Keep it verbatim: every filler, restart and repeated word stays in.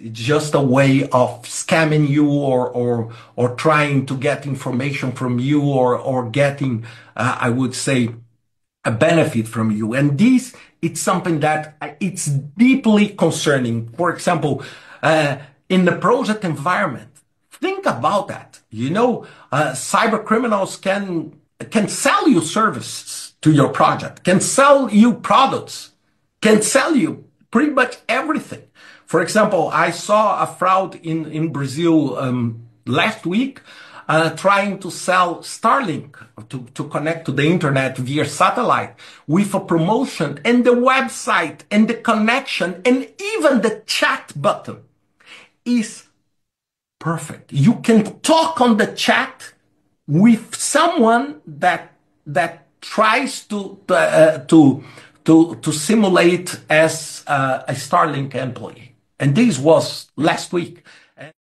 It's just a way of scamming you, or or or trying to get information from you, or or getting, uh, I would say, a benefit from you. And this, it's something that it's deeply concerning. For example, uh, in the project environment, think about that. You know, uh, cyber criminals can can sell you services to your project, can sell you products, can sell you pretty much everything. For example, I saw a fraud in, in Brazil um, last week, uh, trying to sell Starlink to, to connect to the internet via satellite with a promotion and the website and the connection and even the chat button is perfect. You can talk on the chat with someone that, that tries to, uh, to, to, to simulate as uh, a Starlink employee. And this was last week.